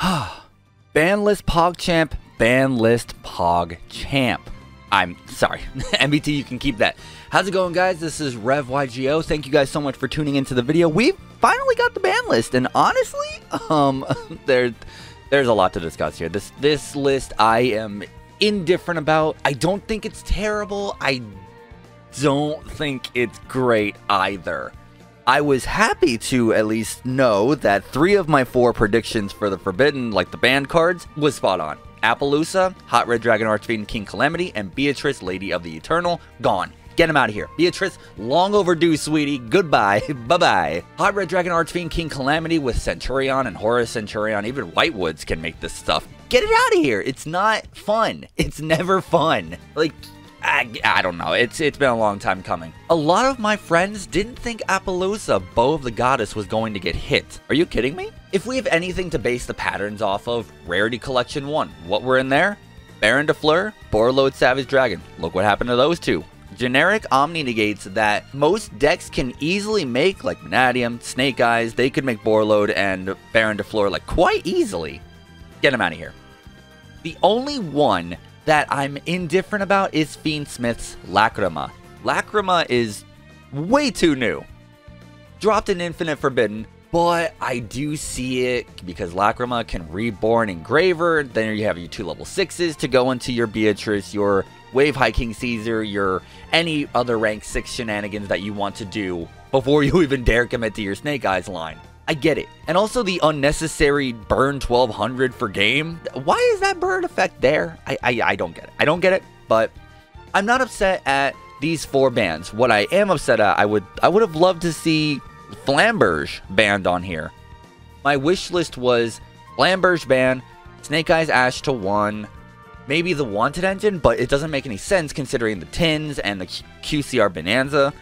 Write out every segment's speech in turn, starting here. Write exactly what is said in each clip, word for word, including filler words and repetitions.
Ban list PogChamp, ban list PogChamp. I'm sorry, M B T, you can keep that. How's it going, guys? This is RevYGO. Thank you guys so much for tuning into the video. We've finally got the ban list, and honestly, um, there, there's a lot to discuss here. This this list I am indifferent about. I don't think it's terrible. I don't think it's great either. I was happy to at least know that three of my four predictions for the Forbidden, like the banned cards, was spot on. Appaloosa, Hot Red Dragon Archfiend King Calamity, and Beatrice, Lady of the Eternal, gone. Get him out of here. Beatrice, long overdue, sweetie. Goodbye. Bye-bye. Hot Red Dragon Archfiend King Calamity with Centurion and Horus Centurion. Even Whitewoods can make this stuff. Get it out of here. It's not fun. It's never fun. Like... I, I don't know. It's it's been a long time coming. A lot of my friends didn't think Appaloosa, Bow of the Goddess, was going to get hit. Are you kidding me? If we have anything to base the patterns off of, Rarity Collection one. What were in there? Baron de Fleur, Borlode, Savage Dragon. Look what happened to those two. Generic Omni negates that most decks can easily make, like Monadium, Snake Eyes. They could make Borlode and Baron de Fleur like quite easily. Get them out of here. The only one that I'm indifferent about is Fiendsmith's Lachryma. Lachryma is way too new. Dropped in Infinite Forbidden, but I do see it because Lachryma can reborn Engraver. Then you have your two level sixes to go into your Beatrice, your Wave High King Caesar, your any other rank six shenanigans that you want to do before you even dare commit to your Snake Eyes line. I get it. And also the unnecessary burn twelve hundred for game. Why is that burn effect there? I, I I don't get it. I don't get it, but I'm not upset at these four bans. What I am upset at, I would I would have loved to see Flamberge banned on here. My wish list was Flamberge ban, Snake Eyes Ash to one, maybe the Wanted engine, but it doesn't make any sense considering the tins and the Q C R Bonanza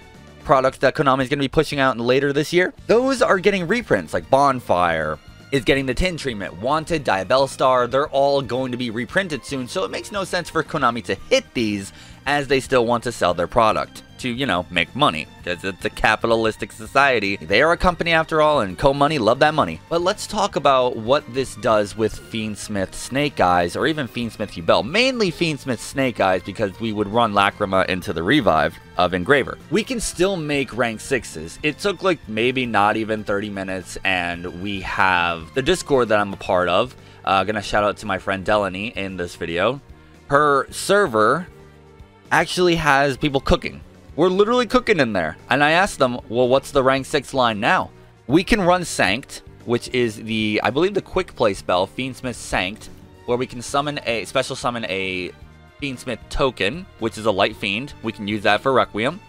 products that Konami is going to be pushing out later this year. Those are getting reprints, like Bonfire is getting the tin treatment. Wanted, Diabellstar, they're all going to be reprinted soon, so it makes no sense for Konami to hit these as they still want to sell their product to, you know, make money. Because it's a capitalistic society. They are a company after all, and Co-Money, love that money. But let's talk about what this does with Fiendsmith Snake Eyes, or even Fiendsmith Diabell. Mainly Fiendsmith Snake Eyes, because we would run Lachryma into the revive of Engraver. We can still make rank sixes. It took like maybe not even thirty minutes, and we have the Discord that I'm a part of. Uh, gonna shout out to my friend Delany in this video. Her server actually has people cooking. We're literally cooking in there. And I asked them, well, what's the rank six line now? We can run Sanct, which is the, I believe, the quick play spell, Fiendsmith Sanct, where we can summon a, special summon a Fiendsmith token, which is a Light Fiend. We can use that for Requiem.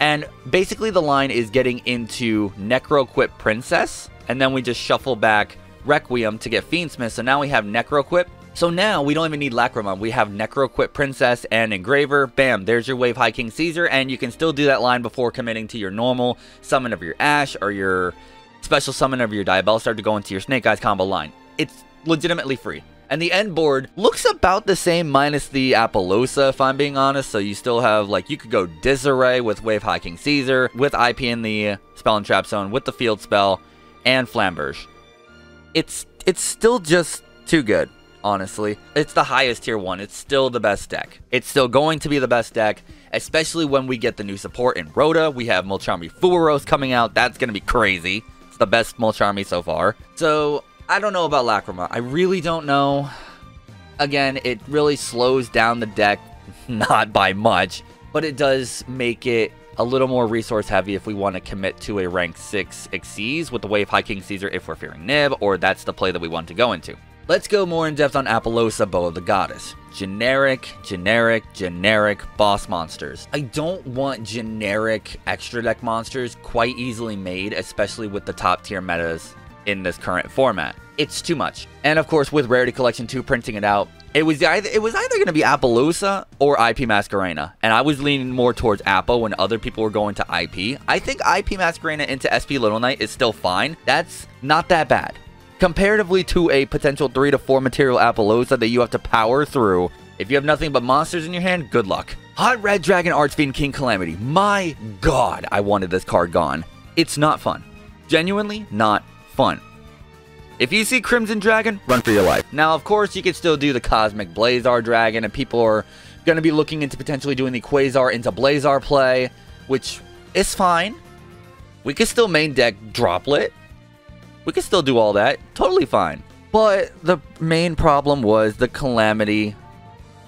And basically the line is getting into Necroquip Princess, and then we just shuffle back Requiem to get Fiendsmith. So now we have Necroquip. So now we don't even need Lachryma. We have Necroquip Princess and Engraver. Bam, there's your Wave High King Caesar, and you can still do that line before committing to your normal summon of your Ash or your special summon of your Diabellstar to go into your Snake Eyes combo line. It's legitimately free. And the end board looks about the same minus the Appaloosa, if I'm being honest. So you still have, like, you could go Disarray with Wave High King Caesar, with I P in the Spell and Trap Zone, with the Field Spell, and Flamberge. It's, it's still just too good. Honestly, it's the highest tier one. It's still the best deck. It's still going to be the best deck, especially when we get the new support in Rhoda. We have Molcharmi Fueros coming out. That's going to be crazy. It's the best Molcharmi so far. So I don't know about Lachryma. I really don't know. Again, it really slows down the deck, not by much, but it does make it a little more resource heavy if we want to commit to a rank six Xyz with the Wave High King Caesar if we're fearing Nib, or that's the play that we want to go into. Let's go more in depth on Appaloosa, Bow of the Goddess. Generic, generic, generic boss monsters. I don't want generic extra deck monsters quite easily made, especially with the top tier metas in this current format. It's too much. And of course, with Rarity Collection two printing it out, it was either, it was either going to be Appaloosa or I P Mascarena. And I was leaning more towards Appa when other people were going to I P. I think I P Mascarena into S P Little Knight is still fine. That's not that bad. Comparatively to a potential three to four material Appaloosa that you have to power through. If you have nothing but monsters in your hand, good luck. Hot Red Dragon Archfiend King Calamity. My god, I wanted this card gone. It's not fun. Genuinely not fun. If you see Crimson Dragon, run for your life. Now, of course, you can still do the Cosmic Blazar Dragon, and people are going to be looking into potentially doing the Quasar into Blazar play, which is fine. We could still main deck Droplet. We could still do all that. Totally fine. But the main problem was the Calamity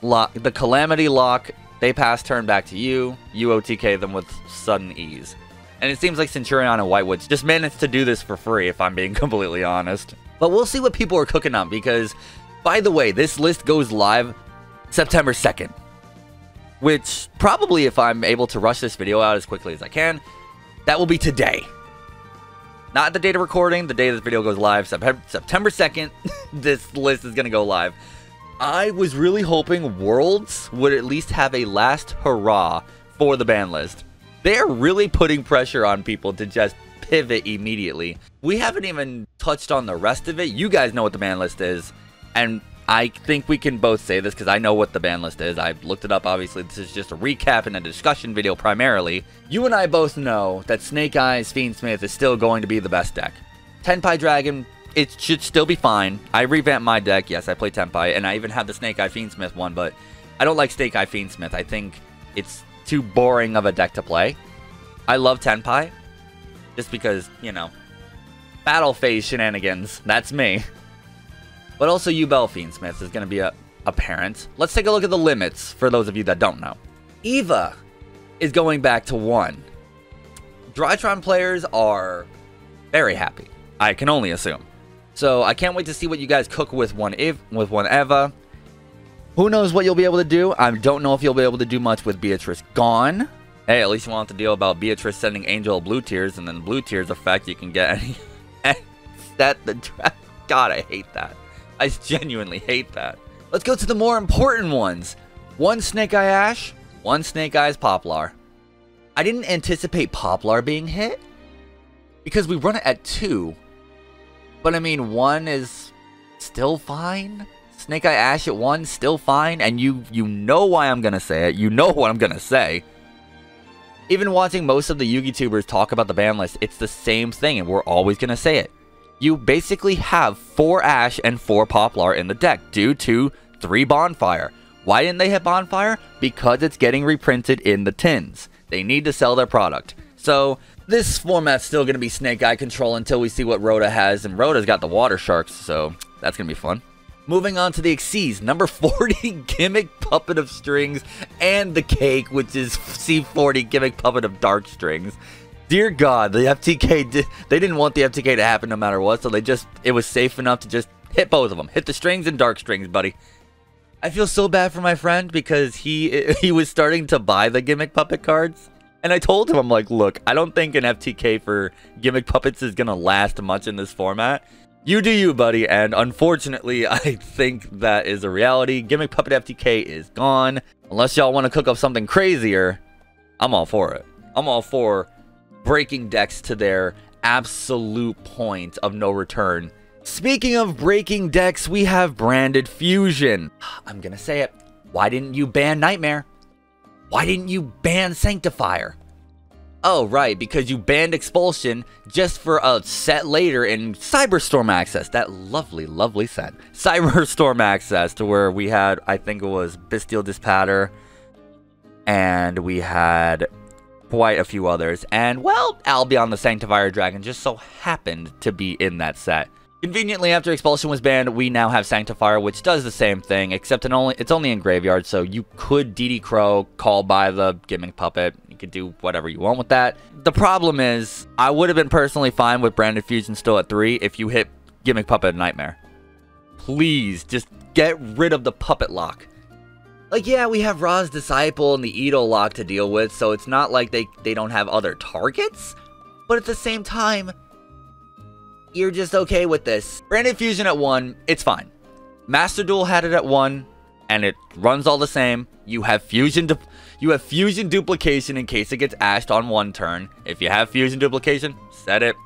Lock. The Calamity Lock, they pass turn back to you. You O T K them with sudden ease. And it seems like Centurion and Whitewoods just managed to do this for free, if I'm being completely honest. But we'll see what people are cooking on, because, by the way, this list goes live September second. Which, probably if I'm able to rush this video out as quickly as I can, that will be today. Not the date of recording, the day this video goes live, September second, this list is going to go live. I was really hoping Worlds would at least have a last hurrah for the ban list. They're really putting pressure on people to just pivot immediately. We haven't even touched on the rest of it. You guys know what the ban list is. And I think we can both say this because I know what the ban list is. I've looked it up, obviously. This is just a recap and a discussion video primarily. You and I both know that Snake Eyes Fiendsmith is still going to be the best deck. Tenpai Dragon, it should still be fine. I revamped my deck. Yes, I play Tenpai. And I even have the Snake Eye Fiendsmith one, but I don't like Snake Eye Fiendsmith. I think it's too boring of a deck to play. I love Tenpai, just because, you know, battle phase shenanigans, that's me. But also Ubel Fiendsmith is going to be a apparent. Let's take a look at the limits for those of you that don't know. Eva is going back to one. Drytron players are very happy, I can only assume. So I can't wait to see what you guys cook with one Eva, with one Eva. Who knows what you'll be able to do? I don't know if you'll be able to do much with Beatrice gone. Hey, at least you won't have to deal about Beatrice sending Angel blue tears, and then blue tears effect you can get any set the draft. God, I hate that. I genuinely hate that. Let's go to the more important ones. One Snake Eye Ash, one Snake Eyes Poplar. I didn't anticipate Poplar being hit because we run it at two. But I mean, one is still fine. Snake Eye Ash at one, still fine, and you you know why I'm gonna say it. You know what I'm gonna say. Even watching most of the Yugi-tubers talk about the ban list, it's the same thing, and we're always gonna say it. You basically have four Ash and four Poplar in the deck due to three Bonfire. Why didn't they hit Bonfire? Because it's getting reprinted in the tins. They need to sell their product. So this format's still gonna be Snake Eye control until we see what Rhoda has, and Rhoda's got the Water Sharks, so that's gonna be fun. Moving on to the Xyz, number forty Gimmick Puppet of Strings, and the Cake, which is C forty Gimmick Puppet of Dark Strings. Dear God, the F T K, did, they didn't want the F T K to happen no matter what, so they just, it was safe enough to just hit both of them. Hit the strings and dark strings, buddy. I feel so bad for my friend because he he was starting to buy the Gimmick Puppet cards. And I told him, I'm like, look, I don't think an F T K for Gimmick Puppets is going to last much in this format. You do you, buddy, and unfortunately, I think that is a reality. Gimmick Puppet F T K is gone. Unless y'all want to cook up something crazier, I'm all for it. I'm all for breaking decks to their absolute point of no return. Speaking of breaking decks, we have Branded Fusion. I'm gonna say it. Why didn't you ban Nightmare? Why didn't you ban Sanctifier? Oh, right, because you banned Expulsion just for a set later in Cyberstorm Access. That lovely, lovely set. Cyberstorm Access, to where we had, I think it was Bestial Dispatter. And we had quite a few others. And, well, Albion the Sanctifier Dragon just so happened to be in that set. Conveniently, after Expulsion was banned, we now have Sanctifier, which does the same thing, except in only, it's only in Graveyard, so you could D D Crow, call by the Gimmick Puppet. You could do whatever you want with that. The problem is, I would have been personally fine with Branded Fusion still at three if you hit Gimmick Puppet and Nightmare. Please, just get rid of the Puppet Lock. Like, yeah, we have Ra's Disciple and the Edo Lock to deal with, so it's not like they, they don't have other targets, but at the same time, you're just okay with this. Branded Fusion at one, it's fine. Master Duel had it at one, and it runs all the same. You have fusion, you have fusion duplication in case it gets ashed on one turn. If you have fusion duplication, set it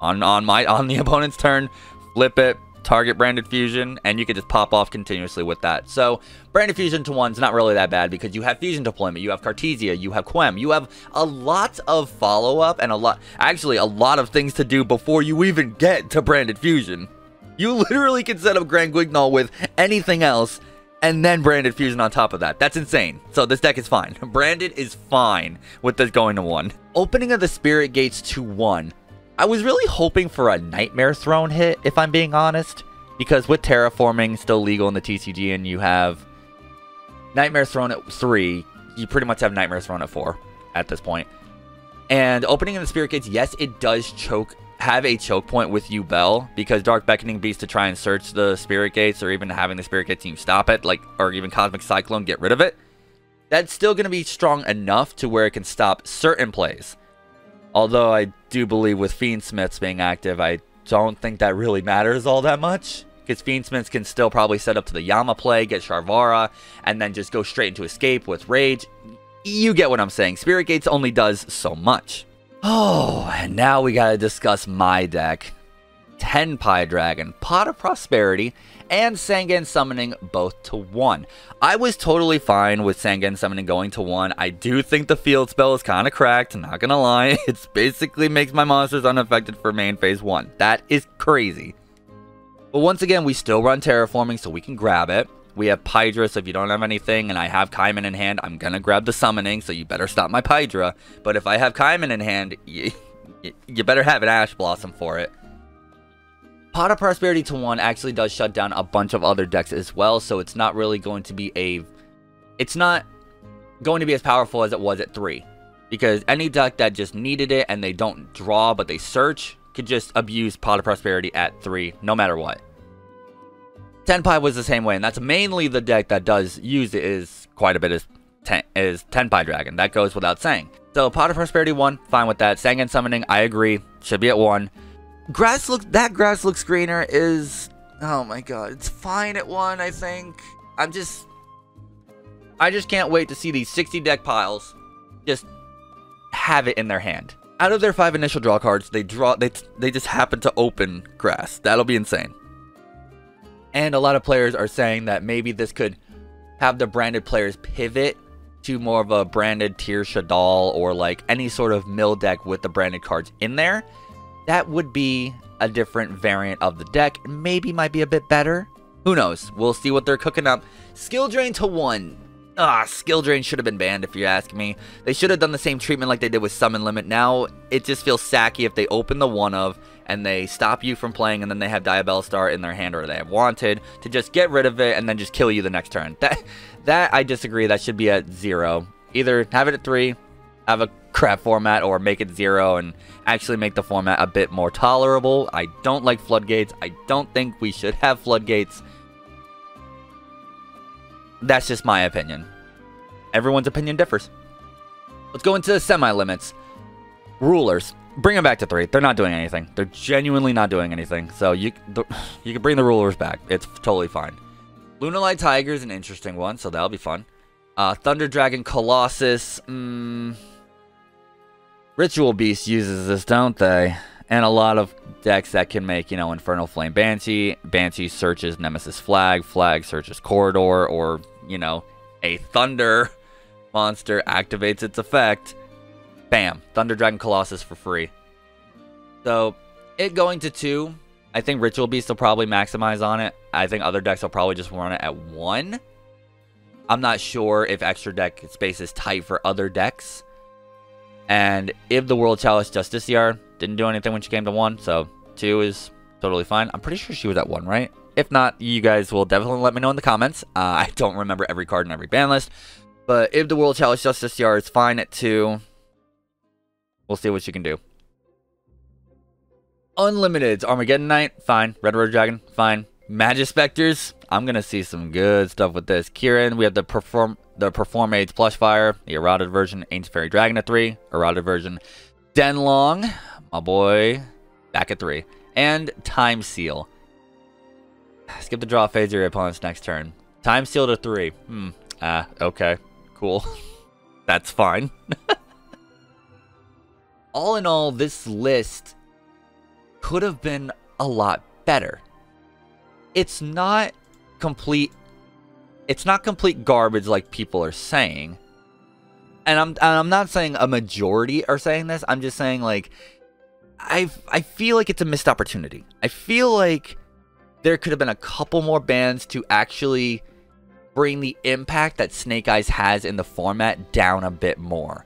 on on my on the opponent's turn, flip it, target Branded Fusion, and you can just pop off continuously with that. So Branded Fusion to one's not really that bad because you have fusion deployment, you have Cartesia, you have Quem, you have a lot of follow-up and a lot, actually a lot of things to do before you even get to Branded Fusion. You literally can set up Grand Guignol with anything else, and then Branded Fusion on top of that. That's insane. So this deck is fine. Branded is fine with this going to one. Opening of the Spirit Gates to one. I was really hoping for a Nightmare Throne hit, if I'm being honest. Because with Terraforming still legal in the T C G, and you have Nightmare Throne at three, you pretty much have Nightmare Throne at four at this point. And opening in the Spirit Gates, yes, it does choke, have a choke point with you, Bell, because Dark Beckoning Beast to try and search the Spirit Gates, or even having the Spirit Gate team stop it, like, or even Cosmic Cyclone get rid of it, that's still going to be strong enough to where it can stop certain plays. Although I do believe with Fiendsmiths being active, I don't think that really matters all that much. Because Fiendsmiths can still probably set up to the Yama play, get Sharvara, and then just go straight into Escape with Rage. You get what I'm saying. Spirit Gates only does so much. Oh, and now we gotta discuss my deck. Tenpai Dragon, Pot of Prosperity, and Sangen Summoning both to one. I was totally fine with Sangen Summoning going to one. I do think the field spell is kind of cracked, not gonna lie. It basically makes my monsters unaffected for main phase one. That is crazy. But once again, we still run Terraforming, so we can grab it. We have Pydra, so if you don't have anything and I have Kaiman in hand, I'm going to grab the Summoning, so you better stop my Pydra. But if I have Kaiman in hand, you, you better have an Ash Blossom for it. Pot of Prosperity to one actually does shut down a bunch of other decks as well, so it's not really going to be a... It's not going to be as powerful as it was at three. Because any deck that just needed it and they don't draw but they search could just abuse Pot of Prosperity at three no matter what. Tenpai was the same way, and that's mainly the deck that does use it is quite a bit is, ten, is Tenpai Dragon. That goes without saying. So Pot of Prosperity one, fine with that. Sangen Summoning, I agree, should be at one. Grass looks that grass looks greener is, oh my god, it's fine at one. I think I'm just I just can't wait to see these sixty deck piles just have it in their hand. Out of their five initial draw cards, they draw they they just happen to open Grass. That'll be insane. And a lot of players are saying that maybe this could have the Branded players pivot to more of a Branded Tier Shadal or like any sort of mill deck with the Branded cards in there. That would be a different variant of the deck. Maybe might be a bit better. Who knows? We'll see what they're cooking up. Skill Drain to one. Ah, Skill Drain should have been banned if you ask me. They should have done the same treatment like they did with Summon Limit. Now, it just feels sacky if they open the one of and they stop you from playing and then they have Diabellstar in their hand or they have Wanted to just get rid of it and then just kill you the next turn. That, that I disagree. That should be at zero. Either have it at three, have a crap format, or make it zero and actually make the format a bit more tolerable. I don't like Floodgates. I don't think we should have Floodgates. That's just my opinion. Everyone's opinion differs. Let's go into the semi-limits. Rulers. Bring them back to three. They're not doing anything. They're genuinely not doing anything. So you the, you can bring the Rulers back. It's totally fine. Lunalight Tiger is an interesting one, so that'll be fun. Uh, Thunder Dragon Colossus. Mm, Ritual Beast uses this, don't they? And a lot of decks that can make, you know, Infernal Flame Banshee. Banshee searches Nemesis Flag. Flag searches Corridor. Or, you know, a Thunder monster activates its effect. Bam. Thunder Dragon Colossus for free. So, it going to two. I think Ritual Beast will probably maximize on it. I think other decks will probably just run it at one. I'm not sure if extra deck space is tight for other decks. And if the World Chalice Justiciar didn't do anything when she came to one, so two is totally fine. I'm pretty sure she was at one, right? If not, you guys will definitely let me know in the comments. Uh, I don't remember every card in every ban list. But if the World Chalice Justiciar is fine at two, we'll see what she can do. Unlimiteds. Armageddon Knight, fine. Red Road Dragon, fine. Magispectors. I'm going to see some good stuff with this. Kieran, we have the Perform... The Perform Aids Plushfire, the eroded version, Ancient Fairy Dragon at three, eroded version, Denlong, my boy, back at three, and Time Seal. Skip the draw phase of your opponent's next turn. Time Seal to three. Hmm. Ah, uh, okay. Cool. That's fine. All in all, this list could have been a lot better. It's not complete. It's not complete garbage like people are saying. And I'm and I'm not saying a majority are saying this. I'm just saying, like, I I feel like it's a missed opportunity. I feel like there could have been a couple more bans to actually bring the impact that Snake Eyes has in the format down a bit more.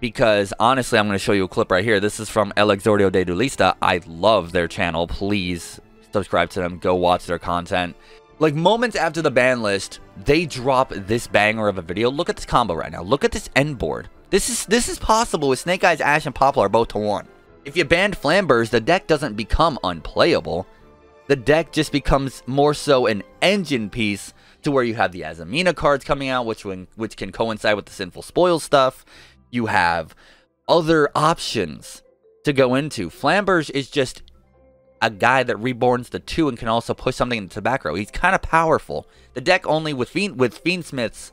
Because, honestly, I'm going to show you a clip right here. This is from El Exordio de Duelista. I love their channel. Please subscribe to them. Go watch their content. Like, moments after the ban list, they drop this banger of a video. Look at this combo right now. Look at this end board. This is this is possible with Snake Eyes, Ash, and Poplar both to one. If you banned Flamberge, the deck doesn't become unplayable. The deck just becomes more so an engine piece to where you have the Azamina cards coming out, which, when, which can coincide with the Sinful Spoils stuff. You have other options to go into. Flamberge is just a guy that reborns the two and can also push something into the back row. He's kind of powerful. The deck only with Fiend, with Fiendsmith's,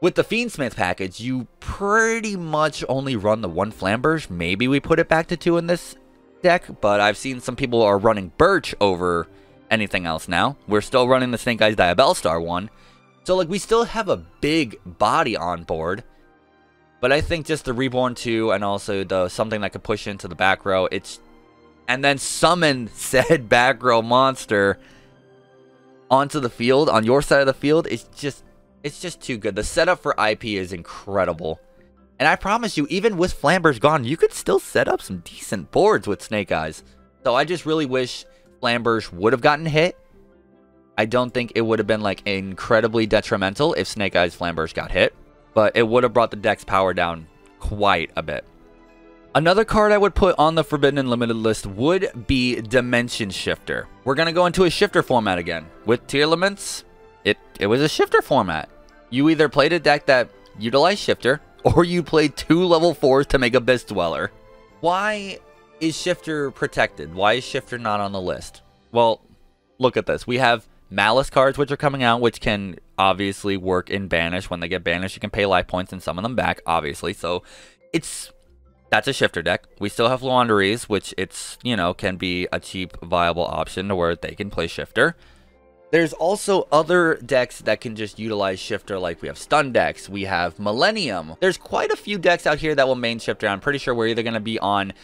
with the Fiendsmith package, you pretty much only run the one Flamberge. Maybe we put it back to two in this deck, but I've seen some people are running Birch over anything else now. We're still running the Snake Eyes Diabellstar one. So, like, we still have a big body on board. But I think just the Reborn two and also the something that could push into the back row, it's and then summon said back row monster onto the field, on your side of the field, it's just it's just too good. The setup for I P is incredible. And I promise you, even with Flamberge gone, you could still set up some decent boards with Snake Eyes. So I just really wish Flamberge would have gotten hit. I don't think it would have been like incredibly detrimental if Snake Eyes Flamberge got hit. But it would have brought the deck's power down quite a bit. Another card I would put on the Forbidden and Limited list would be Dimension Shifter. We're going to go into a shifter format again. With tier limits, it, it was a shifter format. You either played a deck that utilized shifter, or you played two level fours to make Abyss Dweller. Why is shifter protected? Why is shifter not on the list? Well, look at this. We have Malice cards which are coming out, which can obviously work in Banish. When they get banished, you can pay life points and summon them back, obviously. So it's that's a shifter deck. We still have Laundries, which it's, you know, can be a cheap viable option to where they can play shifter. There's also other decks that can just utilize shifter, like we have stun decks, we have Millennium. There's quite a few decks out here that will main shifter. I'm pretty sure we're either going to be on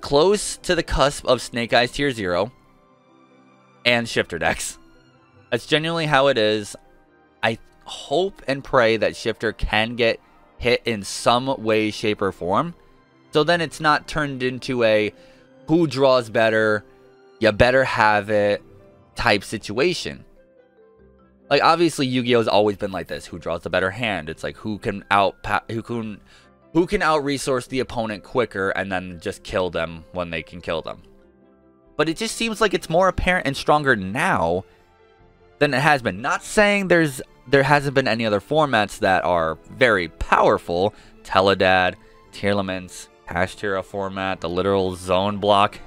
close to the cusp of Snake Eyes tier zero and shifter decks. That's genuinely how it is. I hope and pray that shifter can get hit in some way, shape, or form. So then it's not turned into a who draws better, you better have it type situation. Like, obviously Yu-Gi-Oh's always been like this. Who draws the better hand? It's like who can out who can who can out-resource the opponent quicker and then just kill them when they can kill them. But it just seems like it's more apparent and stronger now than it has been. Not saying there's there hasn't been any other formats that are very powerful. Teledad, tier limits, cash tier format, the literal zone block,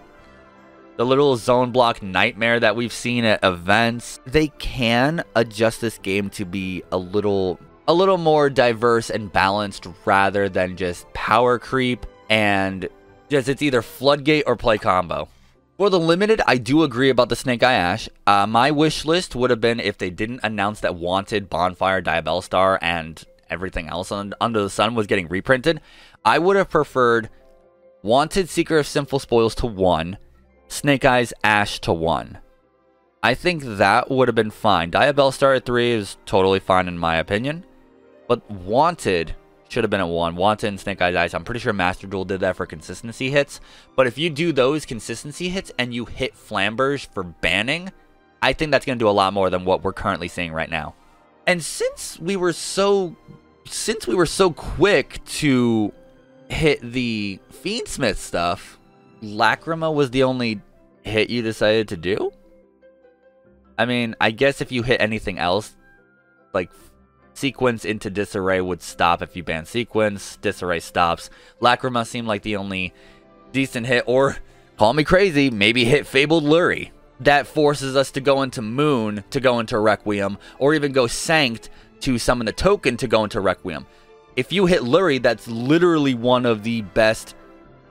the literal zone block nightmare that we've seen at events. They can adjust this game to be a little a little more diverse and balanced rather than just power creep and just it's either floodgate or play combo. For the limited, I do agree about the Snake Eye Ash. Uh, my wish list would have been if they didn't announce that Wanted, Bonfire, Diabellstar, and everything else on, under the sun was getting reprinted. I would have preferred Wanted, Seeker of Sinful Spoils to one, Snake Eyes Ash to one. I think that would have been fine. Diabellstar at three is totally fine in my opinion. But Wanted should have been at one. Wanted and Snake Eyes Ash. I'm pretty sure Master Duel did that for consistency hits. But if you do those consistency hits and you hit Flamberge for banning, I think that's going to do a lot more than what we're currently seeing right now. And since we were so, since we were so quick to hit the Fiendsmith stuff, Lachryma was the only hit you decided to do? I mean, I guess if you hit anything else, like Sequence into Disarray would stop if you ban Sequence. Disarray stops. Lachryma seemed like the only decent hit, or, call me crazy, maybe hit Fabled Luri. That forces us to go into Moon to go into Requiem, or even go Sanct to summon the token to go into Requiem. If you hit Luri, that's literally one of the best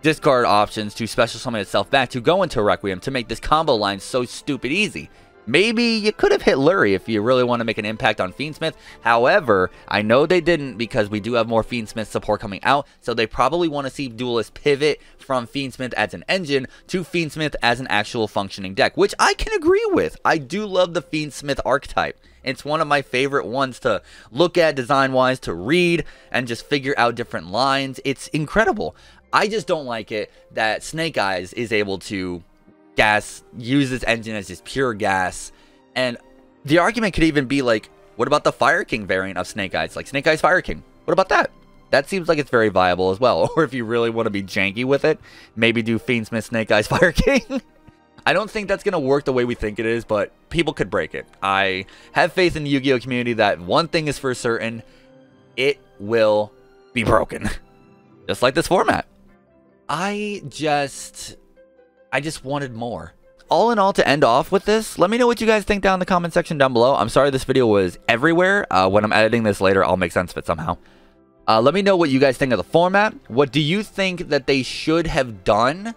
discard options to special summon itself back to go into Requiem to make this combo line so stupid easy. Maybe you could have hit Luri if you really want to make an impact on Fiendsmith. However, I know they didn't because we do have more Fiendsmith support coming out, so they probably want to see Duelist pivot from Fiendsmith as an engine to Fiendsmith as an actual functioning deck, which I can agree with. I do love the Fiendsmith archetype. It's one of my favorite ones to look at design-wise, to read, and just figure out different lines. It's incredible. I just don't like it that Snake Eyes is able to gas, use this engine as just pure gas. And the argument could even be like, what about the Fire King variant of Snake Eyes? Like Snake Eyes Fire King. What about that? That seems like it's very viable as well. Or if you really want to be janky with it, maybe do Fiendsmith Snake Eyes Fire King. I don't think that's going to work the way we think it is, but people could break it. I have faith in the Yu-Gi-Oh! Community that one thing is for certain, it will be broken. Just like this format. I just... I just wanted more. All in all, to end off with this, let me know what you guys think down in the comment section down below. I'm sorry this video was everywhere. Uh, when I'm editing this later, I'll make sense of it somehow. Uh, let me know what you guys think of the format. What do you think that they should have done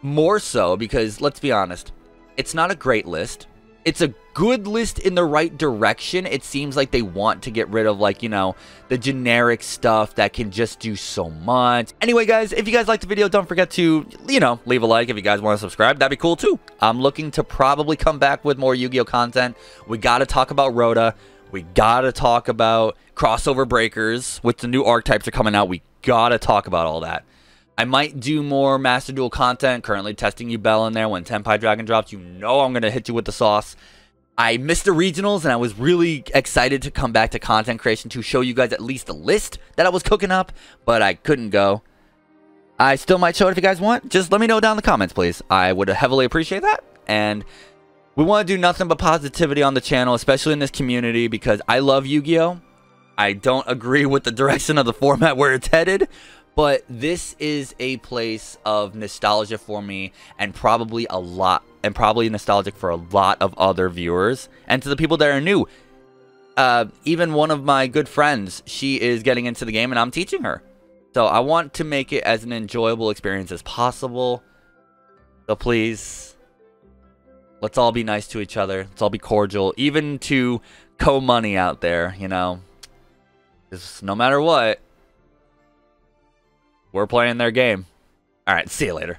more so? Because, let's be honest, it's not a great list. It's a good list in the right direction. It seems like they want to get rid of, like, you know, the generic stuff that can just do so much. Anyway, guys, if you guys liked the video, don't forget to, you know, leave a like. If you guys want to subscribe, that'd be cool, too. I'm looking to probably come back with more Yu-Gi-Oh! Content. We got to talk about Rhoda. We got to talk about crossover breakers, which the new archetypes are coming out. We got to talk about all that. I might do more Master Duel content. Currently testing Ubel in there. When Tenpai Dragon drops, you know I'm going to hit you with the sauce. I missed the regionals, and I was really excited to come back to content creation to show you guys at least the list that I was cooking up, but I couldn't go. I still might show it if you guys want. Just let me know down in the comments, please. I would heavily appreciate that. And we want to do nothing but positivity on the channel, especially in this community, because I love Yu-Gi-Oh! I don't agree with the direction of the format where it's headed, but this is a place of nostalgia for me, and probably a lot, and probably nostalgic for a lot of other viewers. And to the people that are new, uh, even one of my good friends, she is getting into the game and I'm teaching her. So I want to make it as an enjoyable experience as possible. So please, let's all be nice to each other. Let's all be cordial, even to co-money out there, you know. Just no matter what, we're playing their game. All right, see you later.